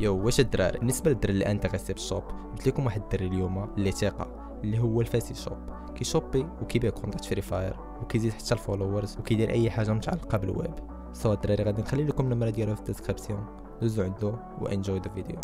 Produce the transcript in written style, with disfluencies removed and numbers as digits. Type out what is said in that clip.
يو واش الدراري، بالنسبه للدراري اللي انت غتسيب الشوب، قلت لكم واحد الدري اليوم اللي ثقه، اللي هو الفاسي شوب، كيشوبي وكيبيع كونتات فري فاير وكيزيد حتى الفولورز وكيدير اي حاجه متعلقه بالويب. سو الدراري غادي نخلي لكم النمره ديالو في الديسكريبسيون، دوزو عندو وانجوي ذا فيديو.